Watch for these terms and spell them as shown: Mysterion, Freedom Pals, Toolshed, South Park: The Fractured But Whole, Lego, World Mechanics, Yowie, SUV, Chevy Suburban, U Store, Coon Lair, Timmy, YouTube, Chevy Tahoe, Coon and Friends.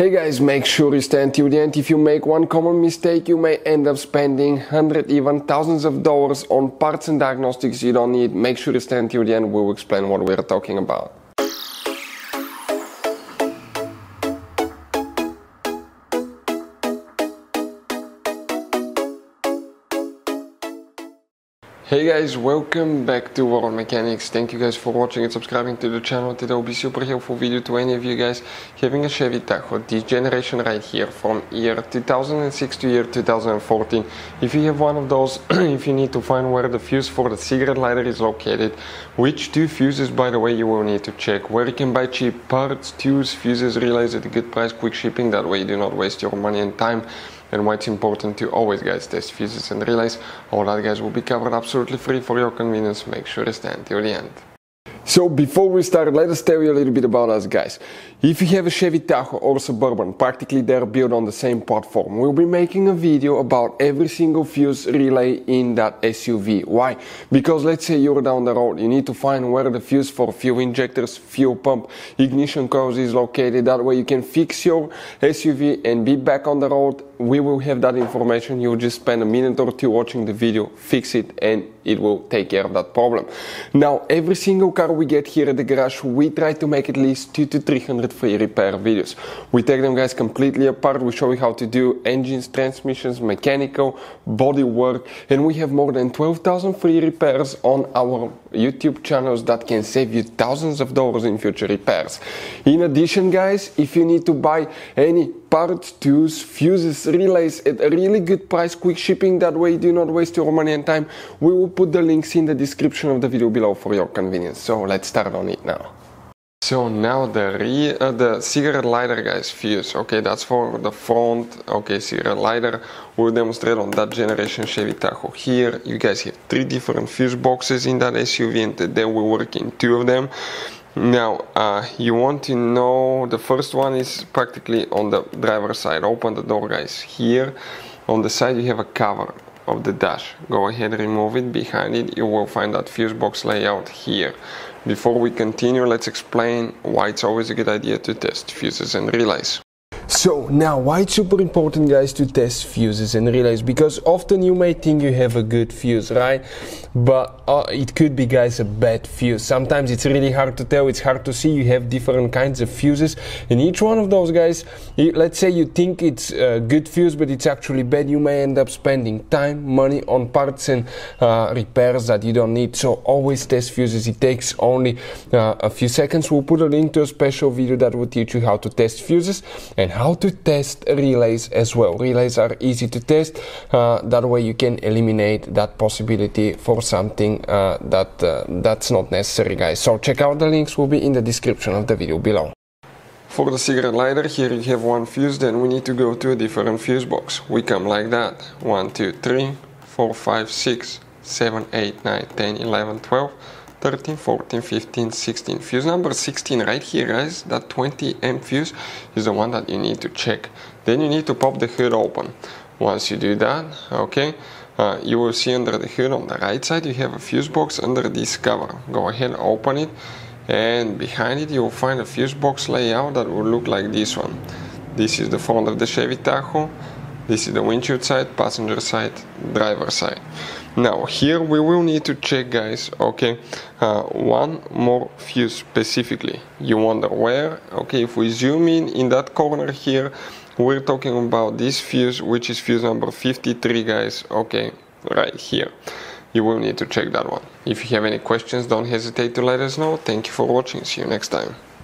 Hey guys, make sure you stand till the end. If you make one common mistake, you may end up spending hundreds, even thousands of dollars on parts and diagnostics you don't need. Make sure you stand till the end, we'll explain what we're talking about. Hey guys, welcome back to World Mechanics. Thank you guys for watching and subscribing to the channel. Today will be super helpful video to any of you guys having a Chevy Tahoe, this generation right here, from year 2006 to year 2014. If you have one of those, if you need to find where the fuse for the cigarette lighter is located, which two fuses, by the way, you will need to check, where you can buy cheap parts, tubes, fuses, relays at a good price, quick shipping, that way you do not waste your money and time. And why it's important to always, guys, test fuses and relays. All that, guys, will be covered absolutely free for your convenience. Make sure to stand till the end. So before we start, let us tell you a little bit about us, guys. If you have a Chevy Tahoe or Suburban, practically they're built on the same platform. We'll be making a video about every single fuse relay in that SUV. Why? Because let's say you're down the road, you need to find where the fuse for fuel injectors, fuel pump, ignition coils is located. That way you can fix your SUV and be back on the road. We will have that information. You'll just spend a minute or two watching the video, fix it, and it will take care of that problem. Now, every single car we get here at the garage, we try to make at least 200 to 300 free repair videos. We take them, guys, completely apart. We show you how to do engines, transmissions, mechanical, body work, and we have more than 12,000 free repairs on our YouTube channels that can save you thousands of dollars in future repairs. In addition, guys, if you need to buy any parts, tools, fuses, relays at a really good price, quick shipping, that way you do not waste your money and time, we will put the links in the description of the video below for your convenience. So let's start on it now. So now the cigarette lighter, guys, fuse, okay, that's for the front, okay, cigarette lighter. We'll demonstrate on that generation Chevy Tahoe here. You guys have three different fuse boxes in that SUV, and today we work in two of them. Now, you want to know, the first one is practically on the driver's side. Open the door, guys. Here on the side you have a cover of the dash. Go ahead, remove it. Behind it you will find that fuse box layout here. Before we continue, let's explain why it's always a good idea to test fuses and relays. So now, why it's super important, guys, to test fuses and relays? Because often you may think you have a good fuse, right? But it could be, guys, a bad fuse. Sometimes it's really hard to tell, it's hard to see. You have different kinds of fuses, and each one of those, guys, let's say you think it's a good fuse, but it's actually bad. You may end up spending time, money on parts and repairs that you don't need. So always test fuses. It takes only a few seconds. We'll put a link to a special video that will teach you how to test fuses and how to test relays as well. Relays are easy to test, that way you can eliminate that possibility for something that's not necessary, guys. So check out the links, will be in the description of the video below. For the cigarette lighter, here you have one fuse, then we need to go to a different fuse box. We come like that, 1, 2, 3, 4, 5, 6, 7, 8, 9, 10, 11, 12, 13, 14, 15, 16. Fuse number 16 right here, guys, that 20 amp fuse is the one that you need to check. Then you need to pop the hood open. Once you do that, okay, you will see under the hood on the right side you have a fuse box under this cover. Go ahead, open it, and behind it you will find a fuse box layout that will look like this one. This is the front of the Chevy Tahoe. This is the windshield side, passenger side, driver side. Now here we will need to check, guys, okay, one more fuse specifically. You wonder where? Okay, if we zoom in that corner here, we're talking about this fuse, which is fuse number 53, guys, okay, right here. You will need to check that one. If you have any questions, don't hesitate to let us know. Thank you for watching. See you next time.